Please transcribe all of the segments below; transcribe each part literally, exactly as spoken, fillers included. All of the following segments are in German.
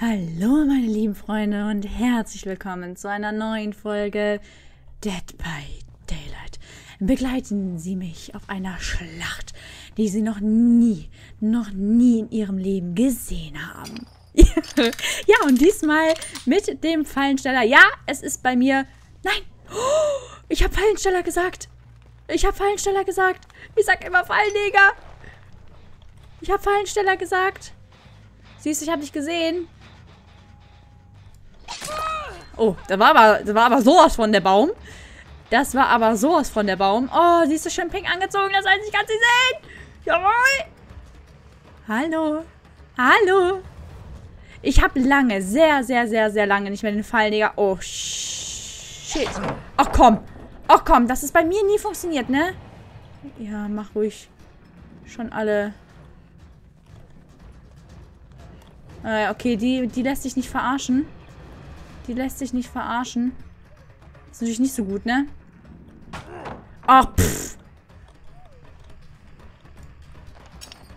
Hallo meine lieben Freunde und herzlich willkommen zu einer neuen Folge Dead by Daylight. Begleiten Sie mich auf einer Schlacht, die Sie noch nie, noch nie in Ihrem Leben gesehen haben. Ja, und diesmal mit dem Fallensteller. Ja, es ist bei mir... Nein! Oh, ich habe Fallensteller gesagt! Ich habe Fallensteller gesagt! Ich sag immer Fallenjäger! Ich habe Fallensteller gesagt! Siehst du, ich habe dich gesehen! Oh, da war, aber, da war aber sowas von der Baum. Das war aber sowas von der Baum. Oh, siehst du, schön pink angezogen. Das heißt, ich kann sie sehen. Jawohl. Hallo. Hallo. Ich habe lange, sehr, sehr, sehr, sehr lange nicht mehr den Fallenjäger. Oh, shit. Ach komm. Ach komm, das ist bei mir nie funktioniert, ne? Ja, mach ruhig. Schon alle... Äh, okay, die, die lässt sich nicht verarschen. Die lässt sich nicht verarschen. Ist natürlich nicht so gut, ne? Ach, oh, pfff.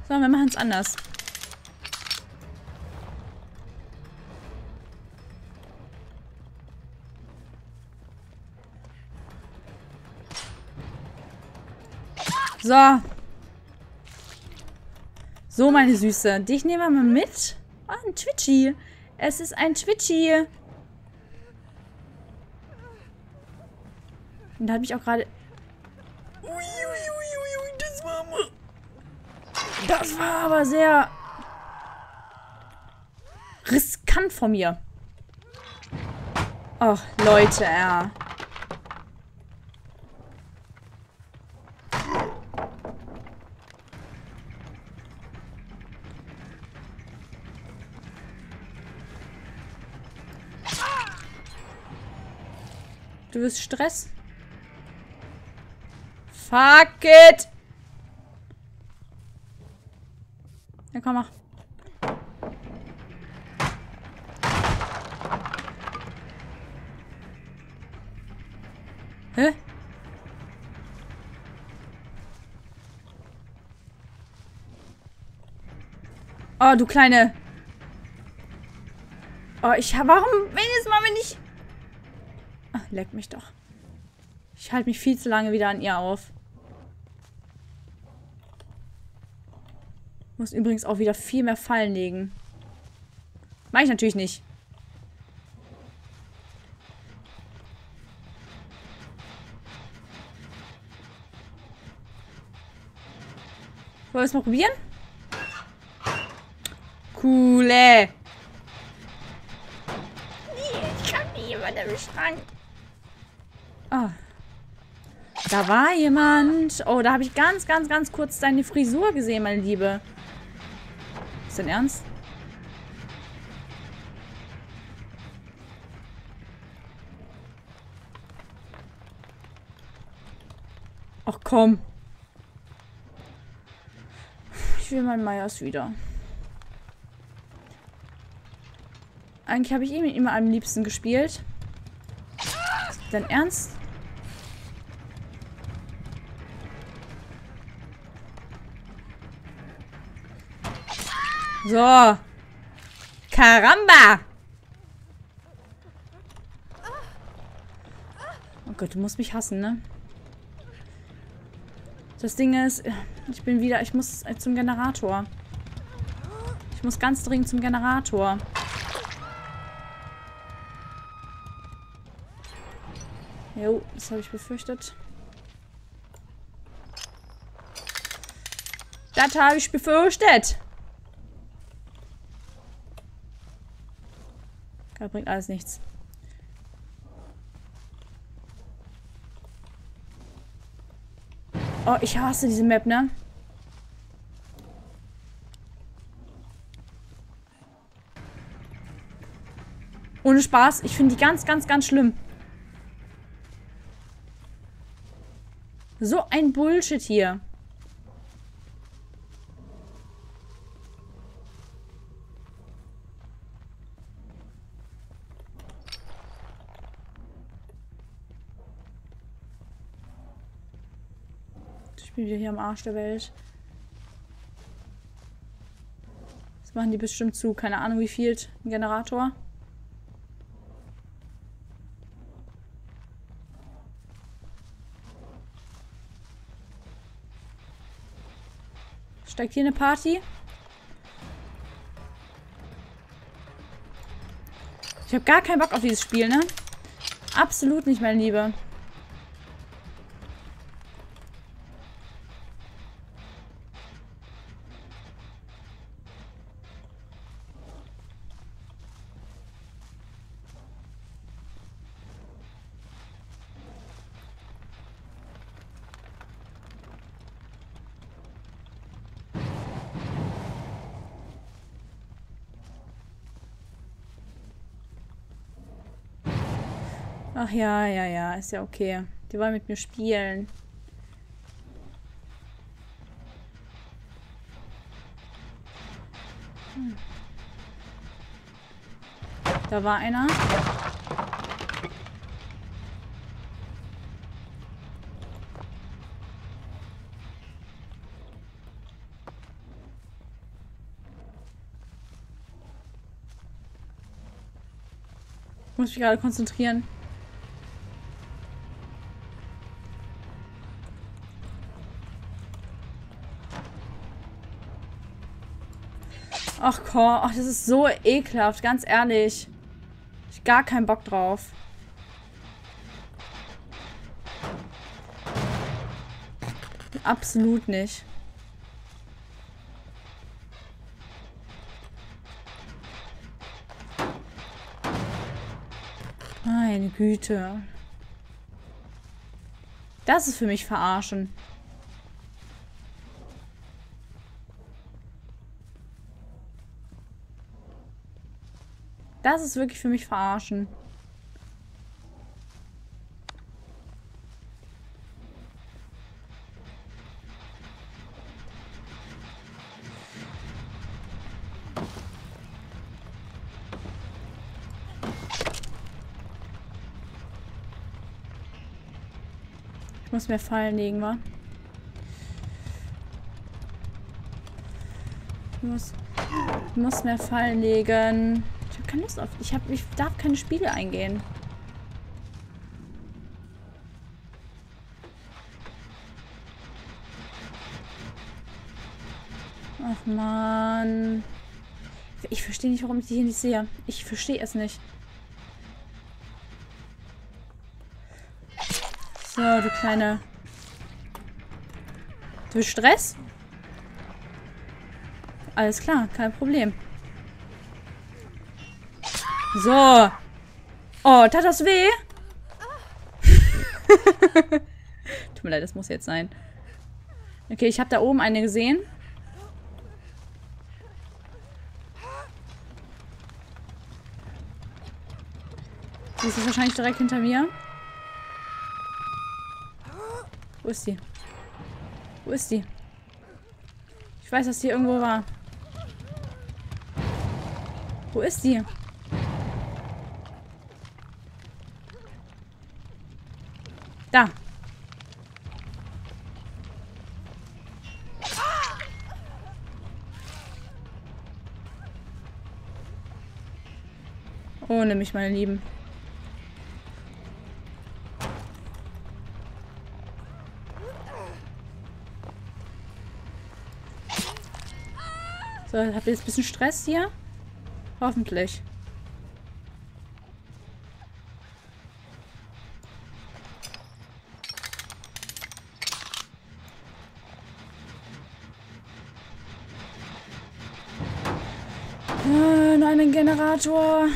So, wir machen es anders. So. So, meine Süße. Dich nehmen wir mal mit. Oh, ein Twitchy. Es ist ein Twitchy. Und da habe ich auch gerade... Ui, ui, ui, ui, das war aber... Das war aber sehr... riskant von mir. Ach, Leute, ja. Du wirst Stress... Fuck it! Ja, komm, mach. Hä? Oh, du kleine... Oh, ich... Warum... Wenigstens mal, wenn ich... Ach, leck mich doch. Ich halte mich viel zu lange wieder an ihr auf. Muss übrigens auch wieder viel mehr Fallen legen. Mach ich natürlich nicht. Wollen wir es mal probieren? Coole. Ich kann nie jemanden im Schrank. Ah. Da war jemand. Oh, da habe ich ganz, ganz, ganz kurz deine Frisur gesehen, meine Liebe. Ist denn ernst? Ach komm. Ich will meinen Myers wieder. Eigentlich habe ich ihn immer am liebsten gespielt. Ist denn ernst? So. Karamba! Oh Gott, du musst mich hassen, ne? Das Ding ist, ich bin wieder, ich muss zum Generator. Ich muss ganz dringend zum Generator. Jo, das habe ich befürchtet. Das habe ich befürchtet. Da bringt alles nichts. Oh, ich hasse diese Map, ne? Ohne Spaß. Ich finde die ganz, ganz, ganz schlimm. So ein Bullshit hier. Ich bin wieder hier am Arsch der Welt. Das machen die bestimmt zu. Keine Ahnung, wie viel ein Generator. Steigt hier eine Party? Ich habe gar keinen Bock auf dieses Spiel, ne? Absolut nicht, mein Lieber. Ach ja, ja, ja, ist ja okay. Die wollen mit mir spielen. Hm. Da war einer. Ich muss mich gerade konzentrieren. Ach komm, ach, das ist so ekelhaft, ganz ehrlich. Ich hab gar keinen Bock drauf. Absolut nicht. Meine Güte. Das ist für mich verarschen. Das ist wirklich für mich verarschen. Ich muss mir Fallen legen, wa? Ich muss, ich muss mir Fallen legen. Ich habe keine Lust auf... Ich, hab, ich darf keine Spiele eingehen. Ach man. Ich verstehe nicht, warum ich die hier nicht sehe. Ich verstehe es nicht. So, du kleine... Du hast Stress? Alles klar, kein Problem. So. Oh, tat das weh? Tut mir leid, das muss jetzt sein. Okay, ich habe da oben eine gesehen. Die ist wahrscheinlich direkt hinter mir. Wo ist die? Wo ist die? Ich weiß, dass die irgendwo war. Wo ist die? Da. Ohne mich, meine Lieben. So, habt ihr jetzt ein bisschen Stress hier? Hoffentlich. Einen Generator.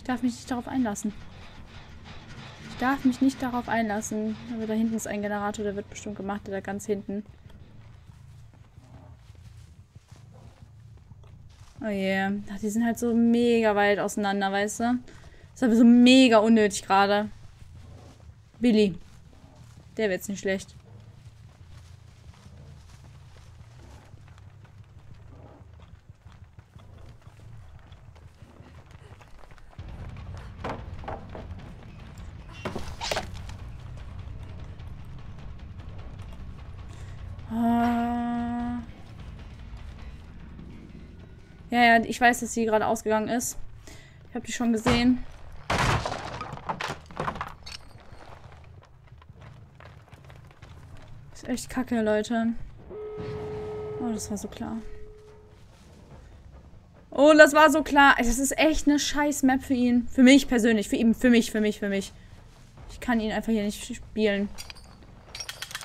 Ich darf mich nicht darauf einlassen. Ich darf mich nicht darauf einlassen. Aber da hinten ist ein Generator, der wird bestimmt gemacht, der da ganz hinten. Oh yeah. Ach, die sind halt so mega weit auseinander, weißt du? Das ist aber so mega unnötig gerade. Billy. Der wird's nicht schlecht. Ja, ja, ich weiß, dass sie gerade ausgegangen ist. Ich habe die schon gesehen. Ist echt kacke, Leute. Oh, das war so klar. Oh, das war so klar. Das ist echt eine scheiß Map für ihn. Für mich persönlich. Für ihn. Für mich, für mich, für mich. Ich kann ihn einfach hier nicht spielen.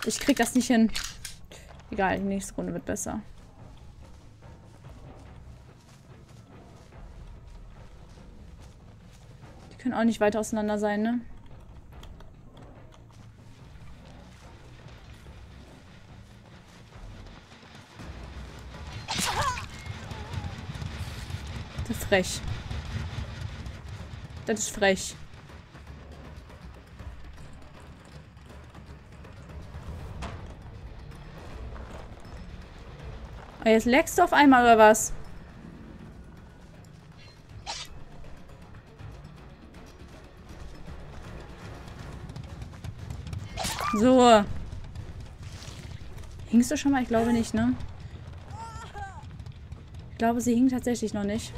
Ich krieg das nicht hin. Egal, die nächste Runde wird besser. Können auch nicht weit auseinander sein, ne? Das ist frech. Das ist frech. Aber jetzt leckst du auf einmal, oder was? So. Hingst du schon mal? Ich glaube nicht, ne? Ich glaube, sie hing tatsächlich noch nicht.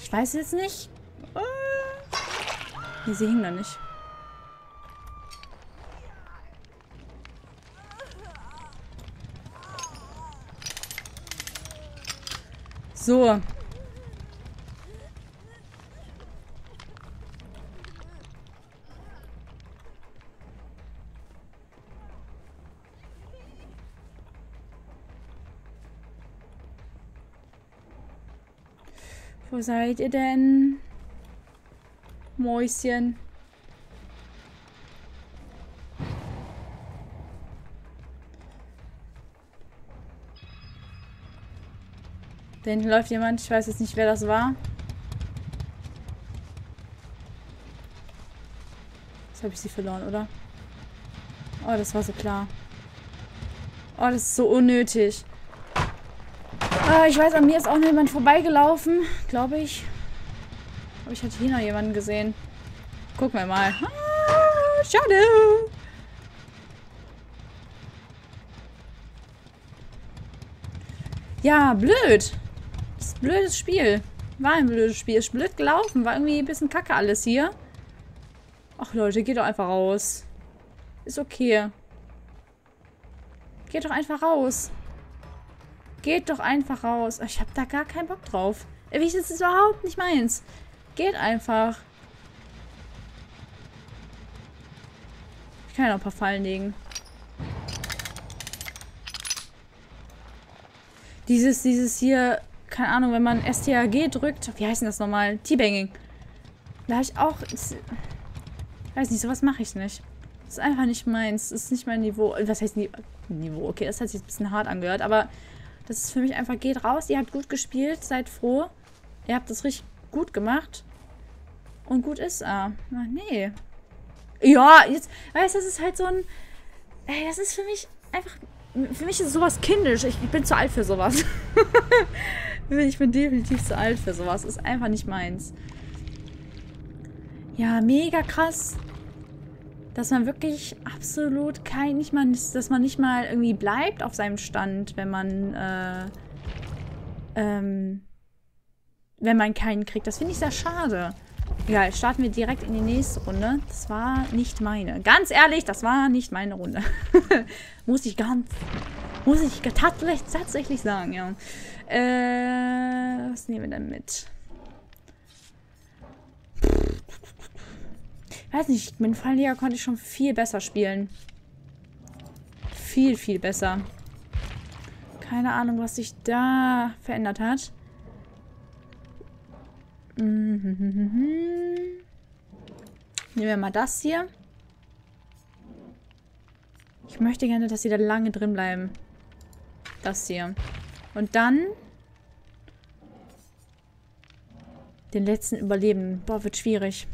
Ich weiß jetzt nicht. Nee, sie hing noch nicht. So. Wo seid ihr denn? Mäuschen. Da hinten läuft jemand. Ich weiß jetzt nicht, wer das war. Jetzt habe ich sie verloren, oder? Oh, das war so klar. Oh, das ist so unnötig. Ah, ich weiß, an mir ist auch noch jemand vorbeigelaufen, glaube ich. Aber ich hatte hier noch jemanden gesehen. Gucken wir mal. Ah, schade. Ja, blöd. Das ist ein blödes Spiel. War ein blödes Spiel. Ist blöd gelaufen. War irgendwie ein bisschen kacke alles hier. Ach Leute, geht doch einfach raus. Ist okay. Geht doch einfach raus. Geht doch einfach raus. Ich habe da gar keinen Bock drauf. Das ist überhaupt nicht meins. Geht einfach. Ich kann ja noch ein paar Fallen legen. Dieses, dieses hier, keine Ahnung, wenn man S T R G drückt, wie heißt denn das nochmal? Teabagging. Da habe ich auch... Ich weiß nicht, sowas mache ich nicht. Das ist einfach nicht meins. Das ist nicht mein Niveau. Was heißt Niveau? Okay, das hat sich ein bisschen hart angehört, aber... Das ist für mich einfach, geht raus, ihr habt gut gespielt, seid froh. Ihr habt das richtig gut gemacht. Und gut ist er. Ach nee. Ja, jetzt, weißt du, das ist halt so ein... Ey, das ist für mich einfach... Für mich ist sowas kindisch. Ich, ich bin zu alt für sowas. Ich bin definitiv zu alt für sowas. Ist einfach nicht meins. Ja, mega krass. Dass man wirklich absolut kein, nicht mal, dass man nicht mal irgendwie bleibt auf seinem Stand, wenn man, äh, ähm, wenn man keinen kriegt. Das finde ich sehr schade. Egal, starten wir direkt in die nächste Runde. Das war nicht meine. Ganz ehrlich, das war nicht meine Runde. Muss ich ganz, muss ich tatsächlich, tatsächlich sagen, ja. Äh, was nehmen wir denn mit? Ich weiß nicht, mit dem Fallenjäger konnte ich schon viel besser spielen. Viel, viel besser. Keine Ahnung, was sich da verändert hat. Nehmen wir mal das hier. Ich möchte gerne, dass sie da lange drin bleiben. Das hier. Und dann den letzten Überleben. Boah, wird schwierig.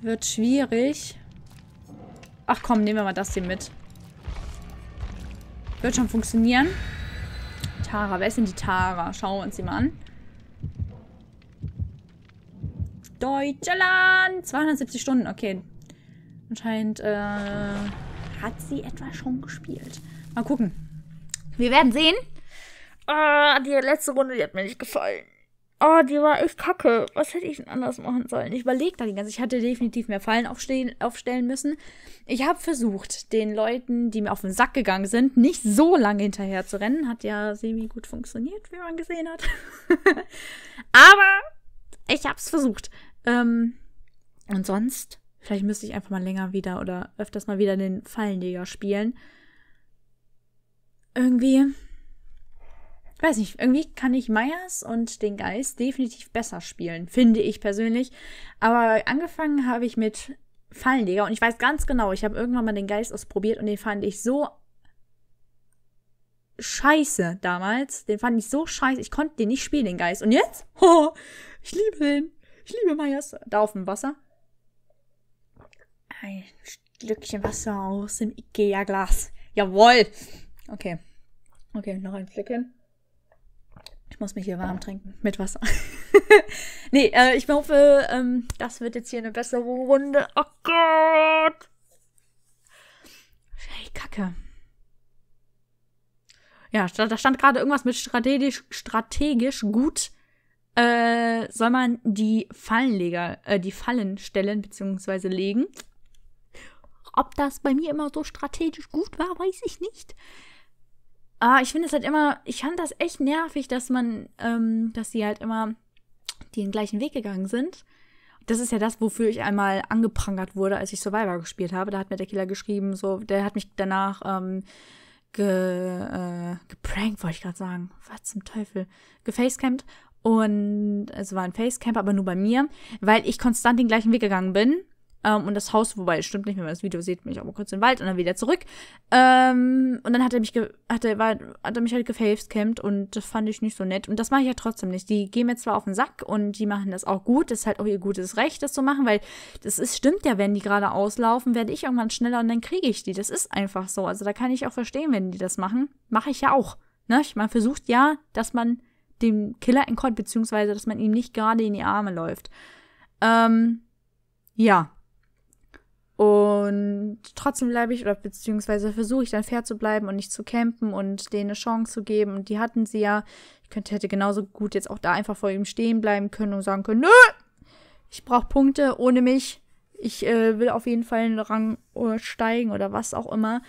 Wird schwierig. Ach komm, nehmen wir mal das hier mit. Wird schon funktionieren. Tara, wer ist denn die Tara? Schauen wir uns die mal an. Deutschland! zweihundertsiebzig Stunden, okay. Anscheinend äh, hat sie etwa schon gespielt. Mal gucken. Wir werden sehen. Oh, die letzte Runde, die hat mir nicht gefallen. Oh, die war echt kacke. Was hätte ich denn anders machen sollen? Ich überlege da die ganze Zeit. Ich hätte definitiv mehr Fallen aufstehen, aufstellen müssen. Ich habe versucht, den Leuten, die mir auf den Sack gegangen sind, nicht so lange hinterher zu rennen. Hat ja semi gut funktioniert, wie man gesehen hat. Aber ich hab's versucht. Ähm, und sonst, vielleicht müsste ich einfach mal länger wieder oder öfters mal wieder den Fallenjäger spielen. Irgendwie, ich weiß nicht, irgendwie kann ich Myers und den Geist definitiv besser spielen, finde ich persönlich. Aber angefangen habe ich mit Fallenjäger und ich weiß ganz genau, ich habe irgendwann mal den Geist ausprobiert und den fand ich so scheiße damals. Den fand ich so scheiße, ich konnte den nicht spielen, den Geist. Und jetzt? Oh, ich liebe den. Ich liebe Myers. Da auf dem Wasser. Ein Stückchen Wasser aus dem Ikea-Glas. Jawohl. Okay. Okay, noch ein Stückchen. Ich muss mich hier warm trinken. Mit Wasser. Nee, äh, ich hoffe, ähm, das wird jetzt hier eine bessere Runde. Oh Gott. Hey, Kacke. Ja, da stand gerade irgendwas mit strategisch, strategisch gut. Äh, soll man die Fallenleger, äh, die Fallen stellen bzw. legen. Ob das bei mir immer so strategisch gut war, weiß ich nicht. Aber ich finde es halt immer, ich fand das echt nervig, dass man, ähm, dass die halt immer den gleichen Weg gegangen sind. Das ist ja das, wofür ich einmal angeprangert wurde, als ich Survivor gespielt habe. Da hat mir der Killer geschrieben, so, der hat mich danach, ähm, ge, äh, geprankt, wollte ich gerade sagen. Was zum Teufel? Gefacecampt. Und es war ein Facecamp, aber nur bei mir, weil ich konstant den gleichen Weg gegangen bin. Ähm, und das Haus, wobei, stimmt nicht, wenn man das Video sieht, bin ich auch mal kurz im Wald und dann wieder zurück. Ähm, und dann hat er mich ge hat er, war, hat er mich halt gefacecampt und das fand ich nicht so nett. Und das mache ich ja trotzdem nicht. Die gehen mir zwar auf den Sack und die machen das auch gut. Das ist halt auch ihr gutes Recht, das zu machen, weil das ist, stimmt ja, wenn die gerade auslaufen, werde ich irgendwann schneller und dann kriege ich die. Das ist einfach so. Also da kann ich auch verstehen, wenn die das machen. Mache ich ja auch. Ne? Man versucht ja, dass man dem Killer entkommt, beziehungsweise, dass man ihm nicht gerade in die Arme läuft. Ähm, ja. Und trotzdem bleibe ich, oder beziehungsweise versuche ich dann fair zu bleiben und nicht zu campen und denen eine Chance zu geben. Und die hatten sie ja. Ich könnte, hätte genauso gut jetzt auch da einfach vor ihm stehen bleiben können und sagen können, nö, ich brauche Punkte ohne mich. Ich äh, will auf jeden Fall einen Rang oder steigen oder was auch immer.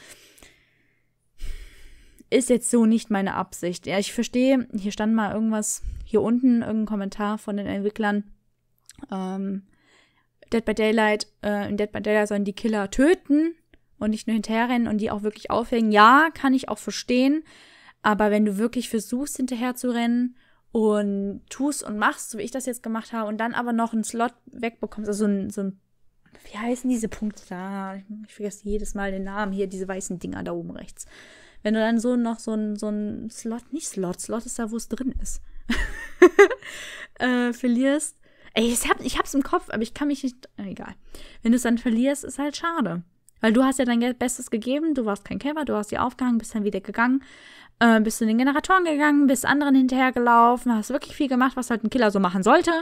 Ist jetzt so nicht meine Absicht. Ja, ich verstehe, hier stand mal irgendwas, hier unten, irgendein Kommentar von den Entwicklern. Ähm, Dead by Daylight, äh, in Dead by Daylight sollen die Killer töten und nicht nur hinterherrennen und die auch wirklich aufhängen. Ja, kann ich auch verstehen, aber wenn du wirklich versuchst, hinterher zu rennen und tust und machst, so wie ich das jetzt gemacht habe, und dann aber noch einen Slot wegbekommst, also so ein, so ein, wie heißen diese Punkte da? Ich vergesse jedes Mal den Namen hier, diese weißen Dinger da oben rechts. Wenn du dann so noch so ein, so ein Slot, nicht Slot, Slot ist da, wo es drin ist, äh, verlierst. Ey, ich, hab, ich hab's im Kopf, aber ich kann mich nicht, äh, egal. Wenn du es dann verlierst, ist halt schade. Weil du hast ja dein Bestes gegeben, du warst kein Kämpfer, du hast dir aufgehangen, bist dann wieder gegangen, äh, bist zu den Generatoren gegangen, bist anderen hinterhergelaufen, hast wirklich viel gemacht, was halt ein Killer so machen sollte.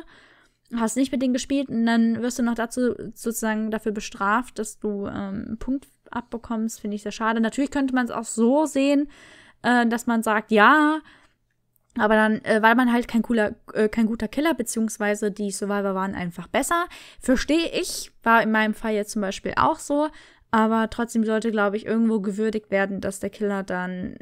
Hast nicht mit denen gespielt und dann wirst du noch dazu sozusagen dafür bestraft, dass du ähm, einen Punkt abbekommst, finde ich sehr schade. Natürlich könnte man es auch so sehen, äh, dass man sagt, ja, aber dann, äh, weil man halt kein cooler, äh, kein guter Killer, beziehungsweise die Survivor waren einfach besser. Verstehe ich, war in meinem Fall jetzt zum Beispiel auch so, aber trotzdem sollte, glaube ich, irgendwo gewürdigt werden, dass der Killer dann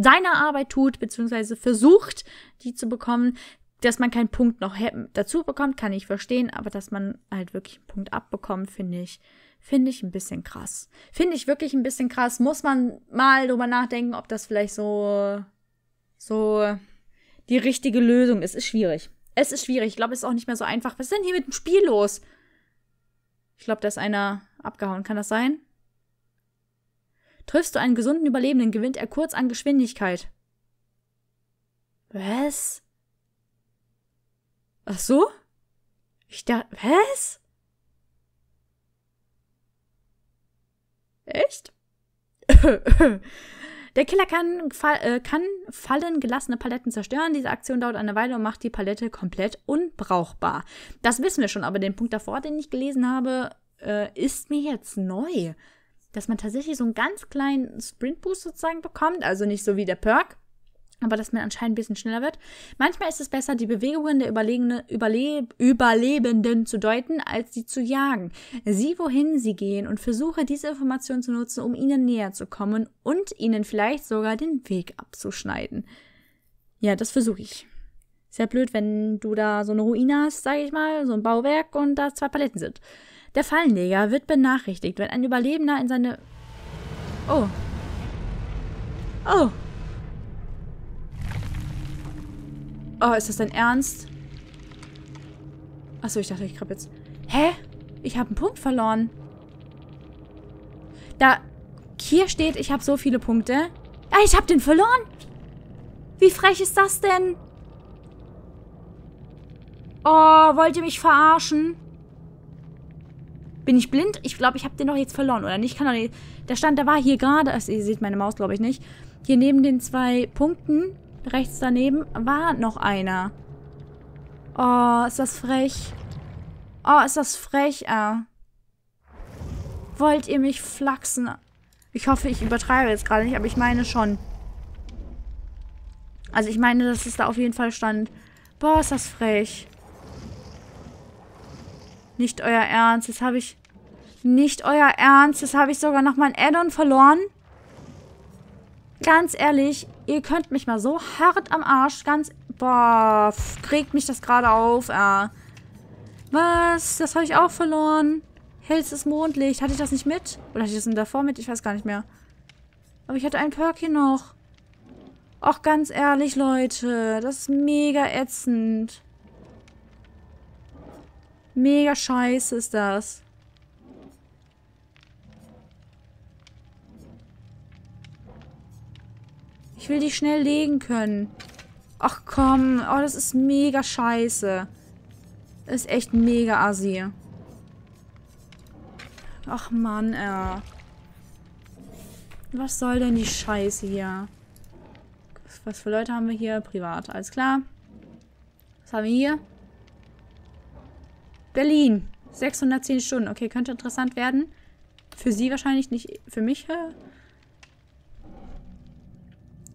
seine Arbeit tut, beziehungsweise versucht, die zu bekommen. Dass man keinen Punkt noch dazu bekommt, kann ich verstehen, aber dass man halt wirklich einen Punkt abbekommt, finde ich, finde ich ein bisschen krass. Finde ich wirklich ein bisschen krass. Muss man mal drüber nachdenken, ob das vielleicht so, so die richtige Lösung ist. Ist schwierig. Es ist schwierig. Ich glaube, es ist auch nicht mehr so einfach. Was ist denn hier mit dem Spiel los? Ich glaube, da ist einer abgehauen. Kann das sein? Triffst du einen gesunden Überlebenden, gewinnt er kurz an Geschwindigkeit. Was? Ach so? Ich dachte... Was? Echt? Der Killer kann, äh, kann fallen gelassene Paletten zerstören. Diese Aktion dauert eine Weile und macht die Palette komplett unbrauchbar. Das wissen wir schon, aber den Punkt davor, den ich gelesen habe, äh, ist mir jetzt neu. Dass man tatsächlich so einen ganz kleinen Sprintboost sozusagen bekommt, also nicht so wie der Perk, aber dass man anscheinend ein bisschen schneller wird. Manchmal ist es besser, die Bewegungen der Überlegene, Überle Überlebenden zu deuten, als sie zu jagen. Sieh, wohin sie gehen und versuche, diese Informationen zu nutzen, um ihnen näher zu kommen und ihnen vielleicht sogar den Weg abzuschneiden. Ja, das versuche ich. Sehr blöd, wenn du da so eine Ruine hast, sage ich mal, so ein Bauwerk und da zwei Paletten sind. Der Fallenjäger wird benachrichtigt, wenn ein Überlebender in seine... Oh. Oh. Oh, ist das dein Ernst? Achso, ich dachte, ich kriege jetzt... Hä? Ich habe einen Punkt verloren. Da... Hier steht, ich habe so viele Punkte. Ah, ich habe den verloren! Wie frech ist das denn? Oh, wollt ihr mich verarschen? Bin ich blind? Ich glaube, ich habe den doch jetzt verloren, oder nicht? Ich kann doch nicht... Der stand, da war hier gerade... Also, ihr seht meine Maus, glaube ich, nicht. Hier neben den zwei Punkten, rechts daneben, war noch einer. Oh, ist das frech. Oh, ist das frech, ah. Wollt ihr mich flachsen? Ich hoffe, ich übertreibe jetzt gerade nicht, aber ich meine schon. Also, ich meine, dass es da auf jeden Fall stand. Boah, ist das frech. Nicht euer Ernst, jetzt habe ich... Nicht euer Ernst, jetzt habe ich sogar noch mein Addon verloren. Ganz ehrlich, ihr könnt mich mal so hart am Arsch, ganz... Boah, regt mich das gerade auf. Äh. Was? Das habe ich auch verloren. Hellstes Mondlicht. Hatte ich das nicht mit? Oder hatte ich das denn davor mit? Ich weiß gar nicht mehr. Aber ich hatte einen Perk hier noch. Och, ganz ehrlich, Leute. Das ist mega ätzend. Mega scheiße ist das. Ich will die schnell legen können. Ach komm. Oh, das ist mega scheiße. Das ist echt mega assi. Ach Mann, ey. Was soll denn die Scheiße hier? Was für Leute haben wir hier? Privat. Alles klar. Was haben wir hier? Berlin. sechshundertzehn Stunden. Okay, könnte interessant werden. Für sie wahrscheinlich, nicht für mich.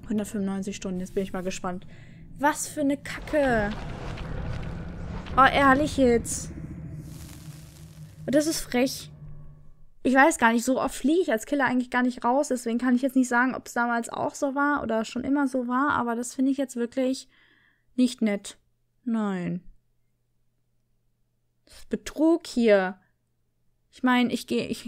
hundertfünfundneunzig Stunden. Jetzt bin ich mal gespannt. Was für eine Kacke. Oh, ehrlich jetzt. Das ist frech. Ich weiß gar nicht, so oft fliege ich als Killer eigentlich gar nicht raus. Deswegen kann ich jetzt nicht sagen, ob es damals auch so war oder schon immer so war. Aber das finde ich jetzt wirklich nicht nett. Nein. Betrug hier. Ich meine, ich gehe, ich,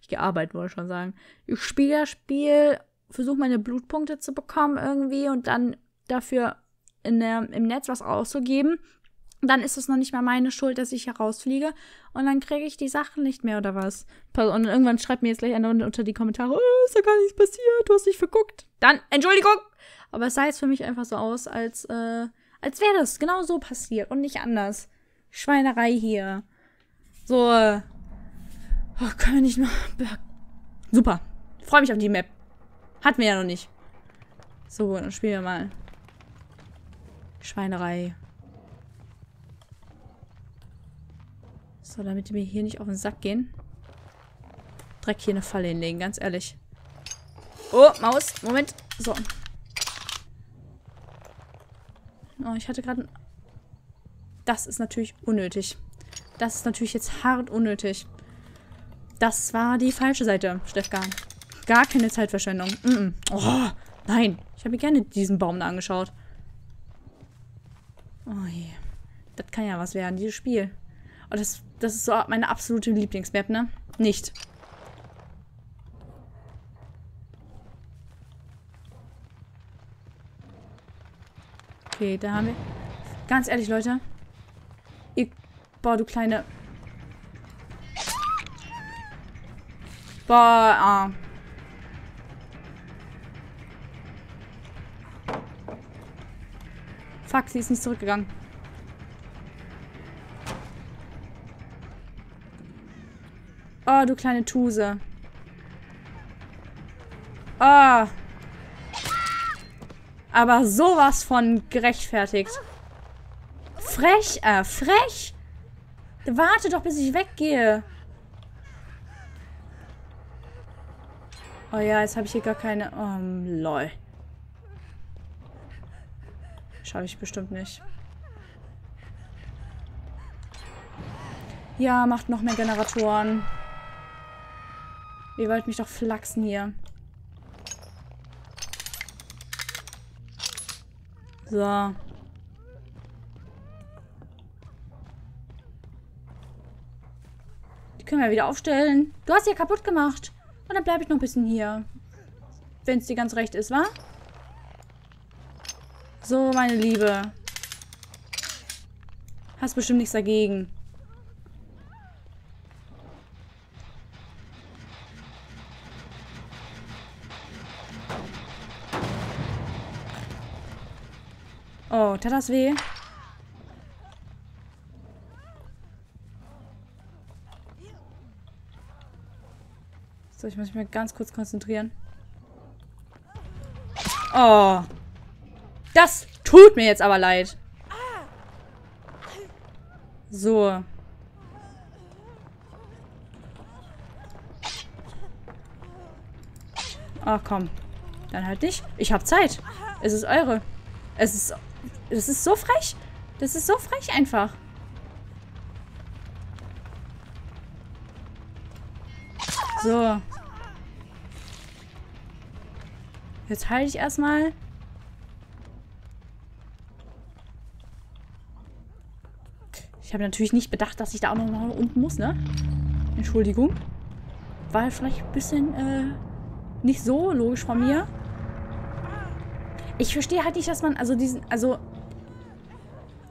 ich gehe arbeiten, wollte ich schon sagen. Ich spiele das Spiel, versuche meine Blutpunkte zu bekommen irgendwie und dann dafür in der, im Netz was auszugeben. Dann ist es noch nicht mal meine Schuld, dass ich hier rausfliege und dann kriege ich die Sachen nicht mehr oder was. Und irgendwann schreibt mir jetzt gleich einer unter die Kommentare, oh, ist ja gar nichts passiert, du hast dich verguckt. Dann, Entschuldigung! Aber es sah jetzt für mich einfach so aus, als, äh, als wäre das genau so passiert und nicht anders. Schweinerei hier. So. Oh, können wir nicht mal... Super. Freue mich auf die Map. Hatten wir ja noch nicht. So, dann spielen wir mal. Schweinerei. So, damit die mir hier nicht auf den Sack gehen. Direkt hier eine Falle hinlegen, ganz ehrlich. Oh, Maus. Moment. So. Oh, ich hatte gerade... Das ist natürlich unnötig. Das ist natürlich jetzt hart unnötig. Das war die falsche Seite, Stefka. Gar keine Zeitverschwendung. Mm -mm. Oh, nein. Ich habe mir gerne diesen Baum da angeschaut. Oh je. Das kann ja was werden, dieses Spiel. Oh, das, das ist so meine absolute Lieblingsmap, ne? Nicht. Okay, da haben wir... Ganz ehrlich, Leute. Ihr, boah, du kleine... Boah, ah. Fuck, sie ist nicht zurückgegangen. Oh, du kleine Tuse. Ah. Aber sowas von gerechtfertigt. Frech, äh, frech? Warte doch, bis ich weggehe. Oh ja, jetzt habe ich hier gar keine... Oh, lol. Schaffe ich bestimmt nicht. Ja, macht noch mehr Generatoren. Ihr wollt mich doch flachsen hier. So. Die können wir wieder aufstellen. Du hast sie ja kaputt gemacht. Und dann bleibe ich noch ein bisschen hier. Wenn es dir ganz recht ist, wa? So, meine Liebe. Hast bestimmt nichts dagegen. Oh, tat das weh? So, ich muss mich mal ganz kurz konzentrieren. Oh. Das tut mir jetzt aber leid. So. Ach komm. Dann halt nicht. Ich hab Zeit. Es ist eure. Es ist... Das ist so frech. Das ist so frech einfach. So. Jetzt heile ich erstmal. Ich habe natürlich nicht bedacht, dass ich da auch noch mal unten muss, ne? Entschuldigung. War vielleicht ein bisschen äh, nicht so logisch von mir. Ich verstehe halt nicht, dass man, also diesen, also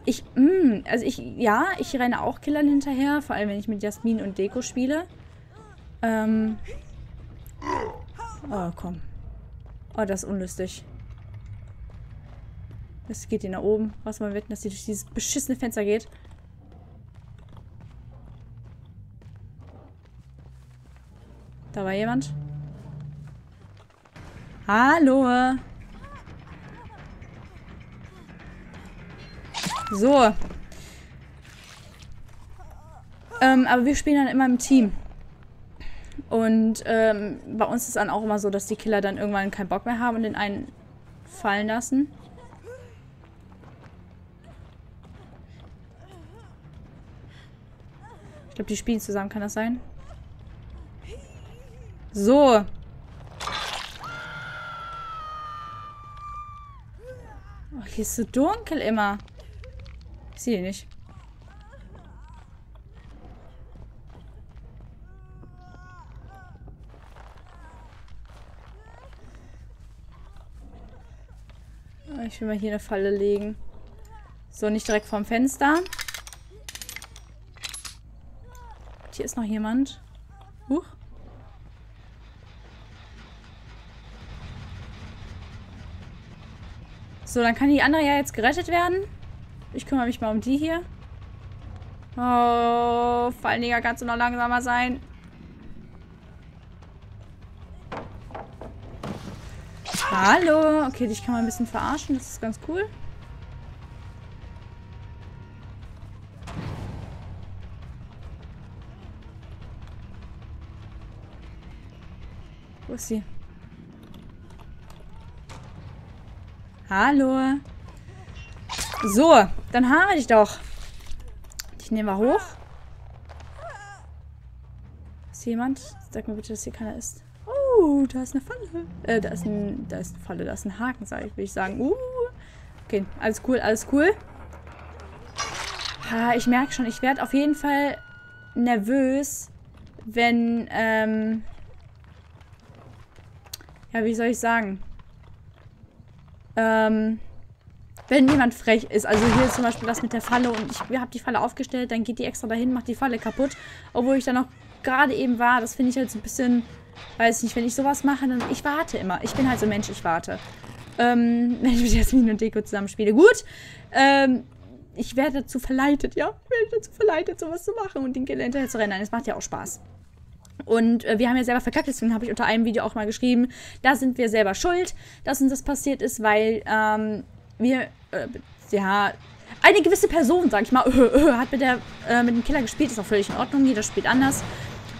ich, mh, also ich, ja, ich renne auch Killern hinterher, vor allem wenn ich mit Jasmin und Deko spiele. Ähm. Oh, komm. Oh, das ist unlustig. Das geht hier nach oben. Was mal wetten, dass die durch dieses beschissene Fenster geht. Da war jemand. Hallo. So. Ähm, aber wir spielen dann immer im Team. Und ähm, bei uns ist dann auch immer so, dass die Killer dann irgendwann keinen Bock mehr haben und den einen fallen lassen. Ich glaube, die spielen zusammen, kann das sein? So. Oh, hier ist so dunkel immer. Ich sehe ihn nicht. Ich will mal hier eine Falle legen. So, nicht direkt vorm Fenster. Hier ist noch jemand. Huch. So, dann kann die andere ja jetzt gerettet werden. Ich kümmere mich mal um die hier. Oh, Fallenjäger, kannst du noch langsamer sein? Hallo. Okay, dich kann man ein bisschen verarschen. Das ist ganz cool. Wo ist sie? Hallo. So, dann haben wir dich doch. Dich nehmen wir hoch. Ist hier jemand? Sag mir bitte, dass hier keiner ist. Uh, da ist eine Falle. Äh, da ist, ein, da ist eine Falle. Da ist ein Haken, sag ich, will ich sagen. Uh. Okay, alles cool, alles cool. Ha, ich merke schon, ich werde auf jeden Fall nervös, wenn, ähm... ja, wie soll ich sagen? Ähm... wenn jemand frech ist. Also hier ist zum Beispiel das mit der Falle und ich habe die Falle aufgestellt, dann geht die extra dahin, macht die Falle kaputt. Obwohl ich da noch gerade eben war, das finde ich halt so ein bisschen, weiß nicht, wenn ich sowas mache, dann ich warte immer. Ich bin halt so ein Mensch, ich warte. Ähm, wenn ich mit Jasmin und Deko zusammenspiele. Gut, ähm, ich werde dazu verleitet, ja, ich werde dazu verleitet, sowas zu machen und den Killer hinterher zu rennen. Nein, das macht ja auch Spaß. Und äh, wir haben ja selber verkackt, deswegen habe ich unter einem Video auch mal geschrieben, da sind wir selber schuld, dass uns das passiert ist, weil ähm, wir, äh, ja, eine gewisse Person, sag ich mal, öh, öh, hat mit, der, äh, mit dem Killer gespielt, ist auch völlig in Ordnung, jeder spielt anders.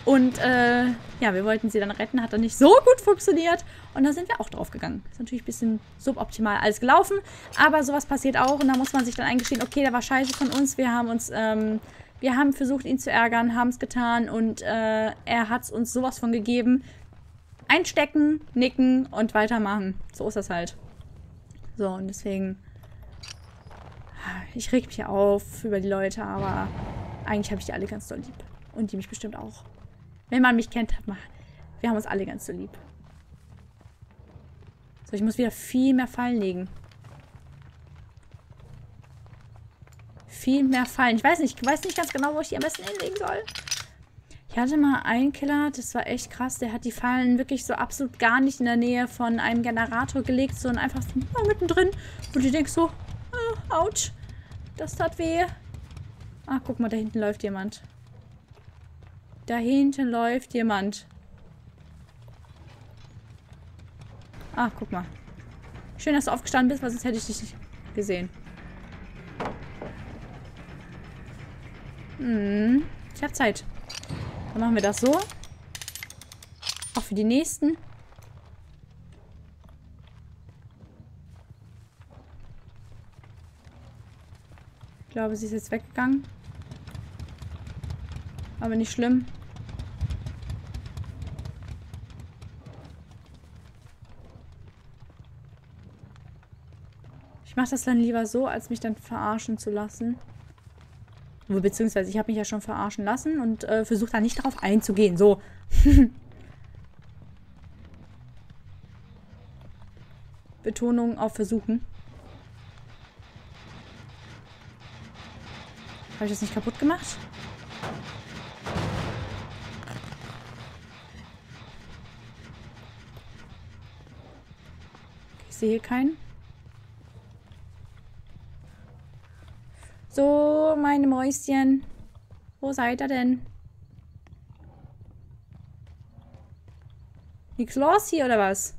Und äh, ja, wir wollten sie dann retten, hat dann nicht so gut funktioniert und da sind wir auch drauf gegangen. Ist natürlich ein bisschen suboptimal alles gelaufen, aber sowas passiert auch und da muss man sich dann eingestehen, okay, da war Scheiße von uns, wir haben uns, ähm, wir haben versucht, ihn zu ärgern, haben es getan und äh, er hat es uns sowas von gegeben. Einstecken, nicken und weitermachen. So ist das halt. So, und deswegen, ich reg mich auf über die Leute, aber eigentlich habe ich die alle ganz doll lieb. Und die mich bestimmt auch. Wenn man mich kennt, hat man, wir haben uns alle ganz so lieb. So, ich muss wieder viel mehr Fallen legen. Viel mehr Fallen. Ich weiß nicht, ich weiß nicht ganz genau, wo ich die am besten hinlegen soll. Ich hatte mal einen Killer, das war echt krass. Der hat die Fallen wirklich so absolut gar nicht in der Nähe von einem Generator gelegt, sondern einfach so mittendrin. Und du denkst so, oh, ouch, das tat weh. Ach, guck mal, da hinten läuft jemand. Da hinten läuft jemand. Ach, guck mal. Schön, dass du aufgestanden bist, weil sonst hätte ich dich nicht gesehen. Hm, ich habe Zeit. Dann machen wir das so. Auch für die nächsten. Ich glaube, sie ist jetzt weggegangen. Aber nicht schlimm. Ich mache das dann lieber so, als mich dann verarschen zu lassen. Beziehungsweise ich habe mich ja schon verarschen lassen und äh, versuche da nicht drauf einzugehen. So. Betonung auf versuchen. Habe ich das nicht kaputt gemacht? Ich sehe keinen. So, meine Mäuschen. Wo seid ihr denn? Nix los hier, oder was?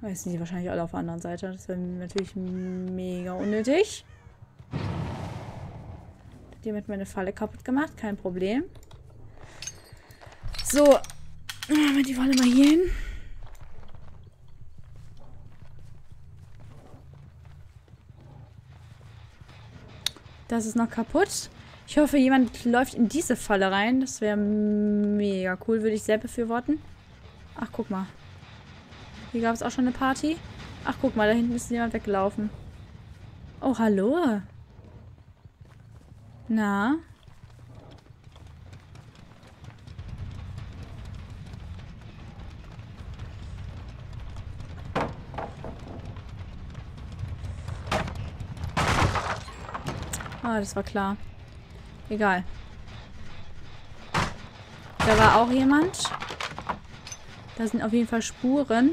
Da sind die wahrscheinlich alle auf der anderen Seite. Das wäre natürlich mega unnötig. Hat jemand meine Falle kaputt gemacht? Kein Problem. So. Machen wir die Falle mal hier hin. Das ist noch kaputt. Ich hoffe, jemand läuft in diese Falle rein. Das wäre mega cool. Würde ich sehr befürworten. Ach, guck mal. Hier gab es auch schon eine Party. Ach, guck mal. Da hinten ist jemand weggelaufen. Oh, hallo. Na? Ah, das war klar. Egal. Da war auch jemand. Da sind auf jeden Fall Spuren.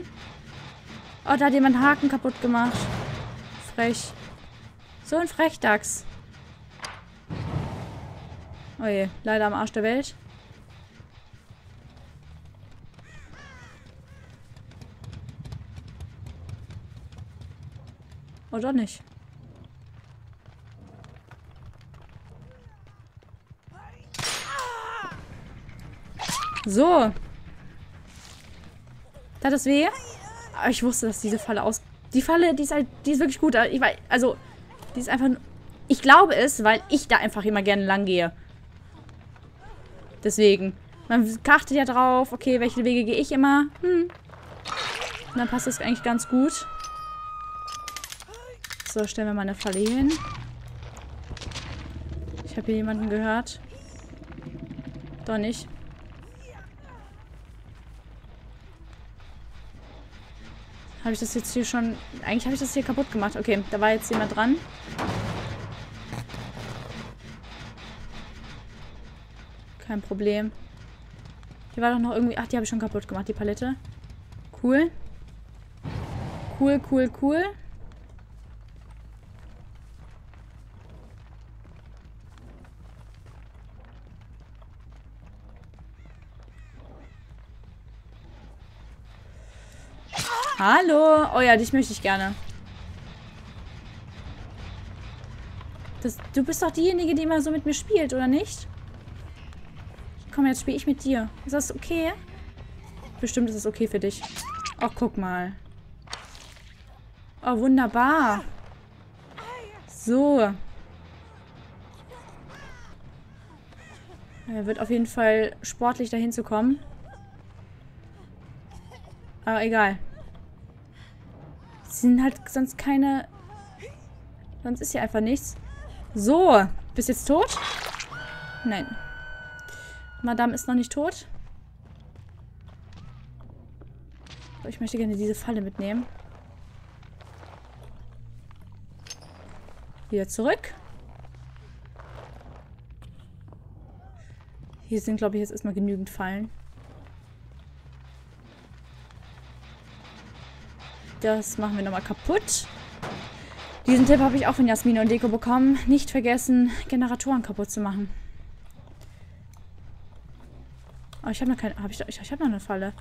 Oh, da hat jemand Haken kaputt gemacht. Frech. So ein Frechdachs. Oh je, leider am Arsch der Welt. Oh, doch nicht. So. Tat das weh? Aber ich wusste, dass diese Falle aus... Die Falle, die ist halt... Die ist wirklich gut. Ich weiß, also, die ist einfach... Ich glaube es, weil ich da einfach immer gerne lang gehe. Deswegen. Man achtet ja drauf, okay, welche Wege gehe ich immer? Hm. Und dann passt das eigentlich ganz gut. So, stellen wir mal eine Falle hier hin. Ich habe hier jemanden gehört. Doch nicht. Habe ich das jetzt hier schon... Eigentlich habe ich das hier kaputt gemacht. Okay, da war jetzt jemand dran. Kein Problem. Hier war doch noch irgendwie... Ach, die habe ich schon kaputt gemacht, die Palette. Cool. Cool, cool, cool. Hallo. Oh ja, dich möchte ich gerne. Das, du bist doch diejenige, die immer so mit mir spielt, oder nicht? Komm, jetzt spiele ich mit dir. Ist das okay? Bestimmt ist das okay für dich. Ach, guck mal. Oh, wunderbar. So. Er wird auf jeden Fall sportlich dahin zu kommen. Aber egal. Sie sind halt sonst keine... Sonst ist hier einfach nichts. So. Bist jetzt tot? Nein. Madame ist noch nicht tot. So, ich möchte gerne diese Falle mitnehmen. Wieder zurück. Hier sind, glaube ich, jetzt erstmal genügend Fallen. Das machen wir nochmal kaputt. Diesen Tipp habe ich auch von Jasmine und Deko bekommen. Nicht vergessen, Generatoren kaputt zu machen. Oh, ich habe noch keine... Hab ich, ich, ich habe noch eine Falle.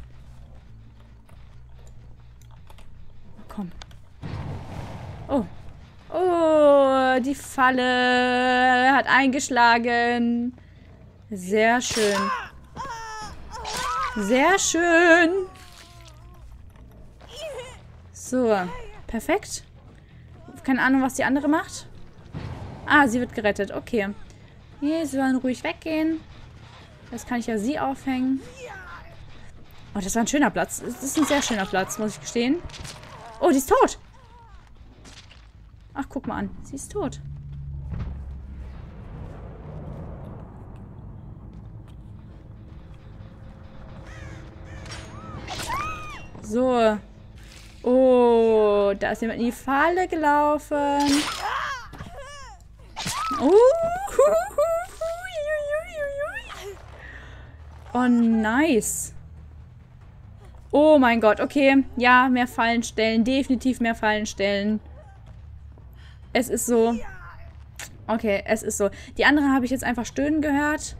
Oh, komm. Oh. Oh, die Falle hat eingeschlagen. Sehr schön. Sehr schön. So, perfekt. Keine Ahnung, was die andere macht. Ah, sie wird gerettet. Okay. Nee, sie sollen ruhig weggehen. Das kann ich ja sie aufhängen. Oh, das war ein schöner Platz. Das ist ein sehr schöner Platz, muss ich gestehen. Oh, die ist tot. Ach, guck mal an. Sie ist tot. So. Oh, da ist jemand in die Falle gelaufen. Oh. Oh, nice. Oh mein Gott, okay. Ja, mehr Fallen stellen. Definitiv mehr Fallen stellen. Es ist so. Okay, es ist so. Die andere habe ich jetzt einfach stöhnen gehört.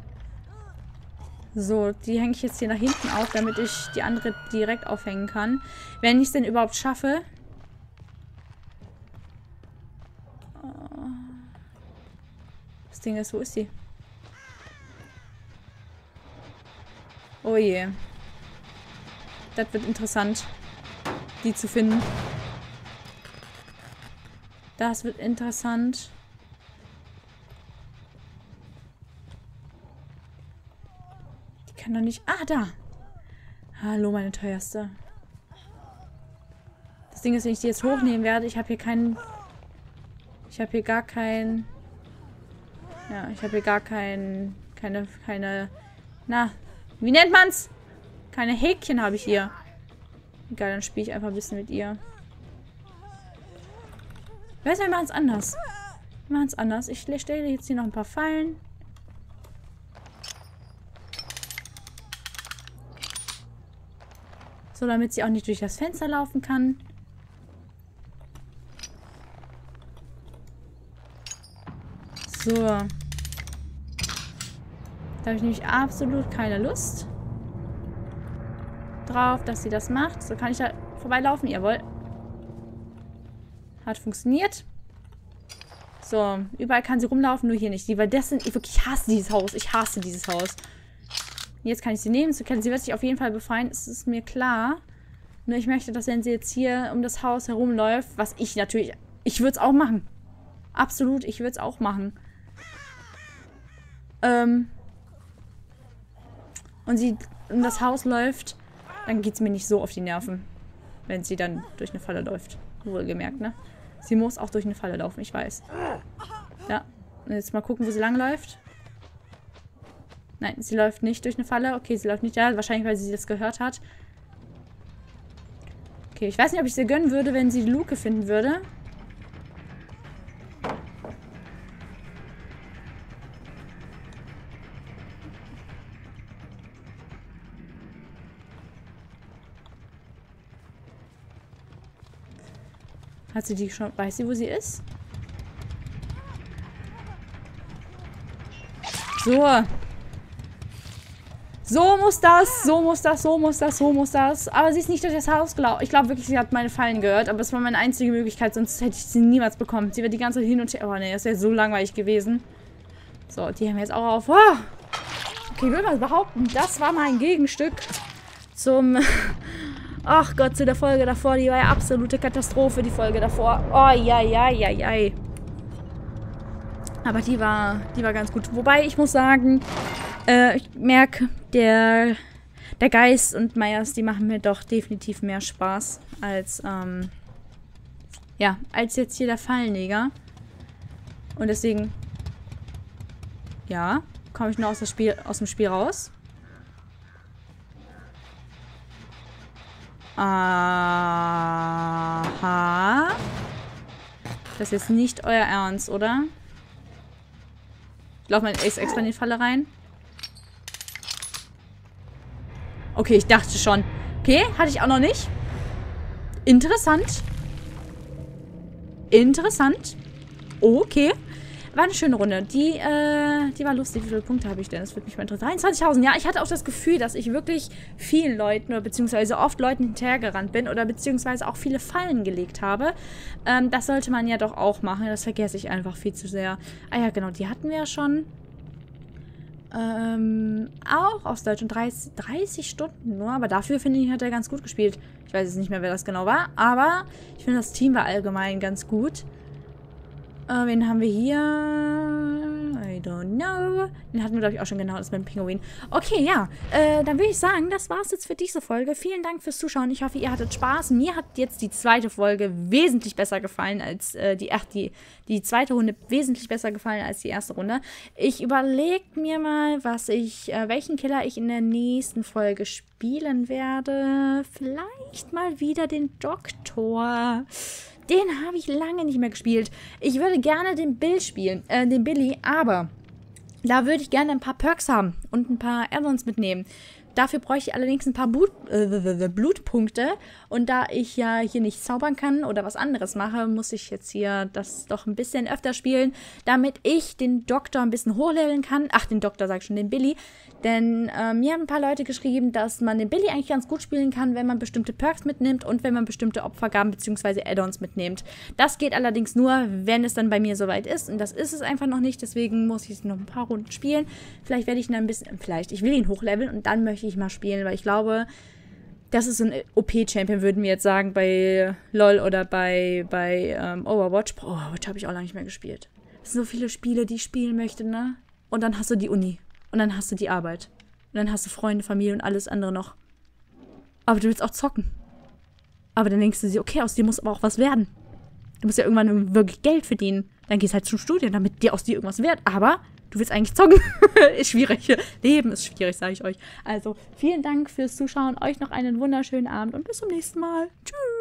So, die hänge ich jetzt hier nach hinten auf, damit ich die andere direkt aufhängen kann. Wenn ich es denn überhaupt schaffe. Das Ding ist, wo ist die? Oh je. Das wird interessant, die zu finden. Das wird interessant. Die kann doch nicht... Ah, da! Hallo, meine teuerste. Das Ding ist, wenn ich die jetzt hochnehmen werde, ich habe hier keinen... Ich habe hier gar keinen... Ja, ich habe hier gar keinen... Keine... Keine... Na... Wie nennt man's? Keine Häkchen habe ich hier. Egal, dann spiele ich einfach ein bisschen mit ihr. Weißt du, wir machen es anders. Wir machen es anders. Ich stelle jetzt hier noch ein paar Fallen. So, damit sie auch nicht durch das Fenster laufen kann. So. Da habe ich nämlich absolut keine Lust drauf, dass sie das macht. So kann ich da vorbeilaufen. Jawohl. Hat funktioniert. So, überall kann sie rumlaufen, nur hier nicht. Die war dessen... Ich wirklich hasse dieses Haus. Ich hasse dieses Haus. Jetzt kann ich sie nehmen. So kann sie wird sich auf jeden Fall befreien. Das ist mir klar. Nur ich möchte, dass wenn sie jetzt hier um das Haus herumläuft, was ich natürlich... Ich würde es auch machen. Absolut, ich würde es auch machen. Ähm... und sie um das Haus läuft, dann geht es mir nicht so auf die Nerven, wenn sie dann durch eine Falle läuft. Wohlgemerkt, ne? Sie muss auch durch eine Falle laufen, ich weiß. Ja, jetzt mal gucken, wo sie langläuft. Nein, sie läuft nicht durch eine Falle. Okay, sie läuft nicht da, wahrscheinlich, weil sie das gehört hat. Okay, ich weiß nicht, ob ich sie gönnen würde, wenn sie die Luke finden würde. Hat sie die schon... Weiß sie, wo sie ist? So. So muss das, so muss das, so muss das, so muss das. Aber sie ist nicht durch das Haus gelaufen. Ich glaube wirklich, sie hat meine Fallen gehört. Aber es war meine einzige Möglichkeit, sonst hätte ich sie niemals bekommen. Sie wird die ganze Zeit hin und her... Oh ne, das wäre so langweilig gewesen. So, die haben wir jetzt auch auf. Oh. Okay, ich will mal behaupten, das war mein Gegenstück zum... Ach Gott, zu der Folge davor, die war ja absolute Katastrophe, die Folge davor. Oh, ja, ja, ja, ja. Aber die war, die war ganz gut. Wobei, ich muss sagen, äh, ich merke, der, der Geist und Myers, die machen mir doch definitiv mehr Spaß als, ähm, ja, als jetzt hier der Fallenjäger. Und deswegen, ja, komme ich nur aus, das Spiel, aus dem Spiel raus. Aha. Das ist nicht euer Ernst, oder? Ich laufe mal extra in die Falle rein. Okay, ich dachte schon. Okay, hatte ich auch noch nicht. Interessant. Interessant. Okay. War eine schöne Runde. Die, äh, die war lustig. Wie viele Punkte habe ich denn? Das würde mich mal interessieren. dreiundzwanzigtausend. Ja, ich hatte auch das Gefühl, dass ich wirklich vielen Leuten oder beziehungsweise oft Leuten hinterhergerannt bin oder beziehungsweise auch viele Fallen gelegt habe. Ähm, das sollte man ja doch auch machen. Das vergesse ich einfach viel zu sehr. Ah ja, genau. Die hatten wir ja schon. Ähm, auch aus Deutschland. dreißig, dreißig Stunden nur. Aber dafür, finde ich, hat er ganz gut gespielt. Ich weiß jetzt nicht mehr, wer das genau war. Aber ich finde, das Team war allgemein ganz gut. Uh, wen haben wir hier? I don't know. Den hatten wir, glaube ich, auch schon, genau, das mit dem Pinguin. Okay, ja. Äh, dann würde ich sagen, das war's jetzt für diese Folge. Vielen Dank fürs Zuschauen. Ich hoffe, ihr hattet Spaß. Mir hat jetzt die zweite Folge wesentlich besser gefallen als äh, die, ach, die, die zweite Runde wesentlich besser gefallen als die erste Runde. Ich überlege mir mal, was ich, äh, welchen Killer ich in der nächsten Folge spielen werde. Vielleicht mal wieder den Doktor. Den habe ich lange nicht mehr gespielt. Ich würde gerne den Bill spielen, äh, den Billy, aber da würde ich gerne ein paar Perks haben und ein paar Add-ons mitnehmen. Dafür bräuchte ich allerdings ein paar Blut, äh, Blutpunkte. Und da ich ja hier nicht zaubern kann oder was anderes mache, muss ich jetzt hier das doch ein bisschen öfter spielen, damit ich den Doktor ein bisschen hochleveln kann. Ach, den Doktor, sag ich schon, den Billy. Denn äh, mir haben ein paar Leute geschrieben, dass man den Billy eigentlich ganz gut spielen kann, wenn man bestimmte Perks mitnimmt und wenn man bestimmte Opfergaben bzw. Add-ons mitnimmt. Das geht allerdings nur, wenn es dann bei mir soweit ist. Und das ist es einfach noch nicht. Deswegen muss ich noch ein paar Runden spielen. Vielleicht werde ich ihn ein bisschen, vielleicht, ich will ihn hochleveln und dann möchte ich ich mal spielen, weil ich glaube, das ist so ein O P-Champion, würden wir jetzt sagen, bei LOL oder bei, bei ähm, Overwatch. Boah, Overwatch habe ich auch lange nicht mehr gespielt. Es sind so viele Spiele, die ich spielen möchte, ne? Und dann hast du die Uni. Und dann hast du die Arbeit. Und dann hast du Freunde, Familie und alles andere noch. Aber du willst auch zocken. Aber dann denkst du dir, okay, aus dir muss aber auch was werden. Du musst ja irgendwann wirklich Geld verdienen. Dann gehst halt zum Studium, damit dir aus dir irgendwas wird. Aber... Du willst eigentlich zocken? Ist schwierig. Leben ist schwierig, sage ich euch. Also, vielen Dank fürs Zuschauen. Euch noch einen wunderschönen Abend und bis zum nächsten Mal. Tschüss.